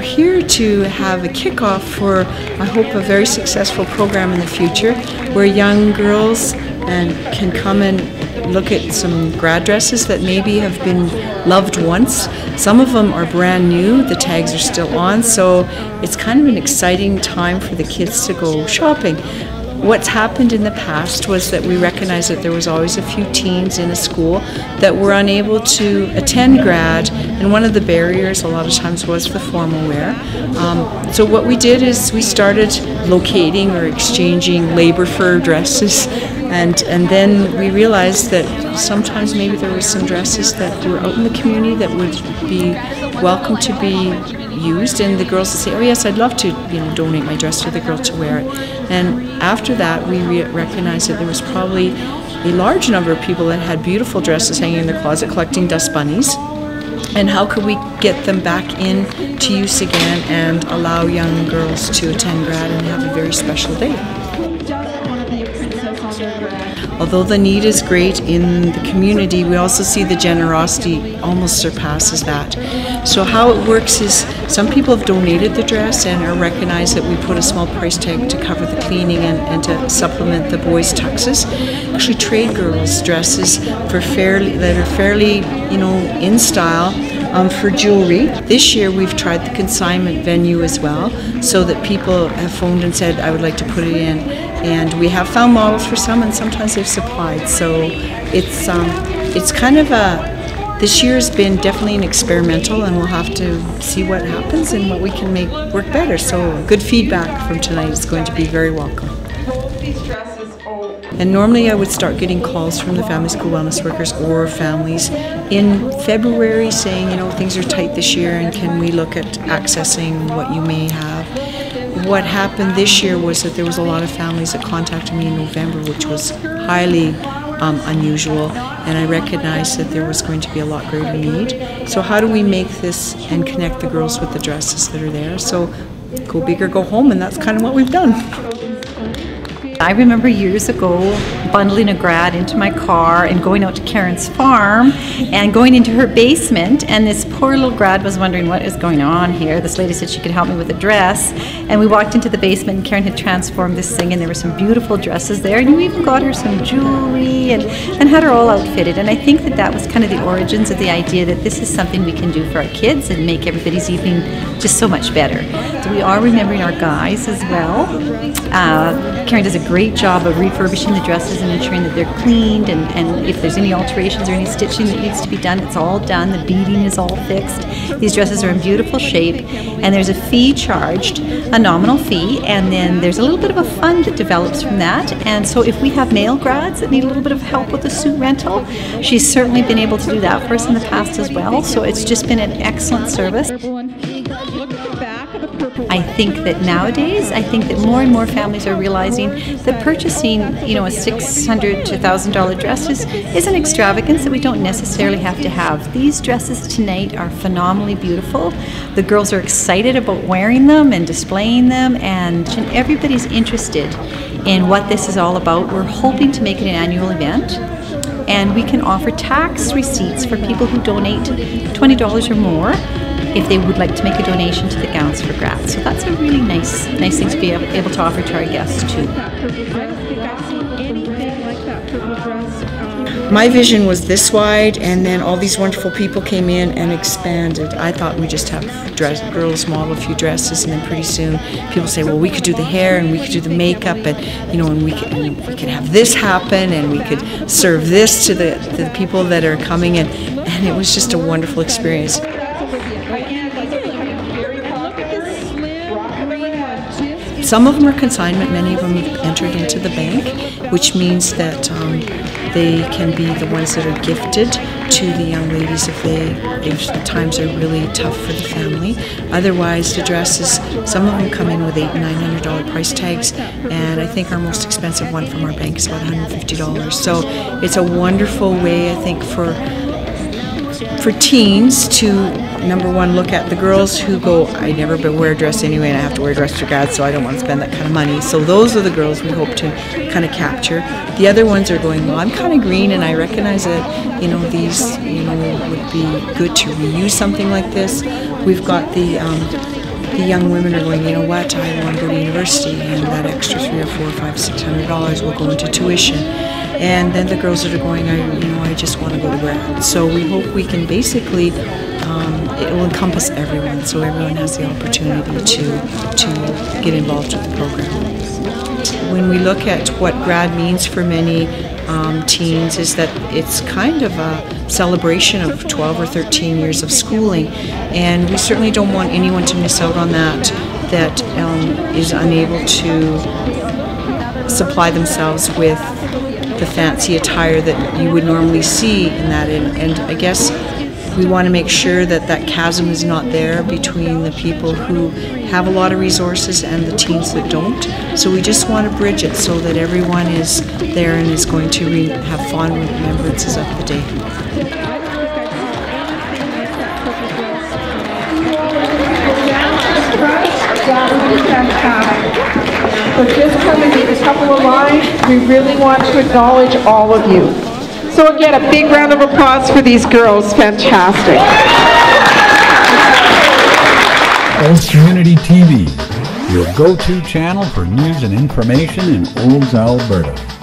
We're here to have a kickoff for, I hope, a very successful program in the future where young girls can come and look at some grad dresses that maybe have been loved once. Some of them are brand new, the tags are still on, so it's kind of an exciting time for the kids to go shopping. What's happened in the past was that we recognized that there was always a few teens in a school that were unable to attend grad, and one of the barriers a lot of times was the formal wear. So what we did is we started locating or exchanging labor for dresses, and then we realized that sometimes maybe there were some dresses that were out in the community that would be welcome to be used, and the girls would say, oh yes, I'd love to, you know, donate my dress for the girl to wear it. And after that we recognized that there was probably a large number of people that had beautiful dresses hanging in their closet collecting dust bunnies, and how could we get them back in to use again and allow young girls to attend grad and have a very special day. Although the need is great in the community, we also see the generosity almost surpasses that. So how it works is some people have donated the dress and are recognized that we put a small price tag to cover the cleaning and to supplement the boys' tuxes. Actually trade girls' dresses for that are fairly, you know, in style. For jewelry. This year we've tried the consignment venue as well, so that people have phoned and said, I would like to put it in. And we have found models for some, and sometimes they've supplied. So it's kind of a, this year's been definitely an experimental, and we'll have to see what happens and what we can make work better. So good feedback from tonight is going to be very welcome. And normally I would start getting calls from the family school wellness workers or families in February saying, you know, things are tight this year and can we look at accessing what you may have. What happened this year was that there was a lot of families that contacted me in November, which was highly unusual, and I recognized that there was going to be a lot greater need. So how do we make this and connect the girls with the dresses that are there? So go big or go home, and that's kind of what we've done. I remember years ago bundling a grad into my car and going out to Karen's farm and going into her basement, and this poor little grad was wondering what is going on here. This lady said she could help me with a dress, and we walked into the basement and Karen had transformed this thing, and there were some beautiful dresses there, and we even got her some jewelry and had her all outfitted. And I think that that was kind of the origins of the idea that this is something we can do for our kids and make everybody's evening just so much better. So we are remembering our guys as well. Karen does a great job of refurbishing the dresses and ensuring that they're cleaned, and if there's any alterations or any stitching that needs to be done, it's all done. The beading is all fixed. These dresses are in beautiful shape, and there's a fee charged, a nominal fee, and then there's a little bit of a fund that develops from that. And so if we have male grads that need a little bit of help with the suit rental, she's certainly been able to do that for us in the past as well, so it's just been an excellent service. I think that nowadays, I think that more and more families are realizing that purchasing, you know, a $600 to $1,000 dress is an extravagance that we don't necessarily have to have. These dresses tonight are phenomenally beautiful. The girls are excited about wearing them and displaying them, and everybody's interested in what this is all about. We're hoping to make it an annual event, and we can offer tax receipts for people who donate $20 or more if they would like to make a donation to the Gowns for Grads. So that's a really nice thing to be able to offer to our guests too. My vision was this wide, and then all these wonderful people came in and expanded. I thought we just have girls model a few dresses, and then pretty soon people say, well, we could do the hair and we could do the makeup, and, you know, and we could have this happen, and we could serve this to the people that are coming in, and it was just a wonderful experience. Some of them are consignment, many of them have entered into the bank, which means that they can be the ones that are gifted to the young ladies if the times are really tough for the family. Otherwise, the dresses, some of them come in with $800 and $900 price tags, and I think our most expensive one from our bank is about $150. So it's a wonderful way, I think, for teens to number one, look at the girls who go, I never wear a dress anyway and I have to wear a dress to grad, so I don't want to spend that kind of money. So those are the girls we hope to kind of capture. The other ones are going, well, I'm kind of green and I recognize that, you know, these, you know, would be good to reuse something like this. We've got the young women are going, you know what, I want to go to university, and that extra $300 or $400 or $500 will go into tuition. And then the girls that are going, I just want to go to grad. So we hope we can basically, it will encompass everyone, so everyone has the opportunity to get involved with the program. When we look at what grad means for many teens, is that it's kind of a celebration of 12 or 13 years of schooling, and we certainly don't want anyone to miss out on that, that is unable to supply themselves with the fancy attire that you would normally see in that. And I guess we want to make sure that that chasm is not there between the people who have a lot of resources and the teens that don't. So we just want to bridge it so that everyone is there and is going to have fond remembrances of the day. So just come and give a couple of lines. We really want to acknowledge all of you. So again, a big round of applause for these girls. Fantastic. Olds Community TV, your go-to channel for news and information in Olds, Alberta.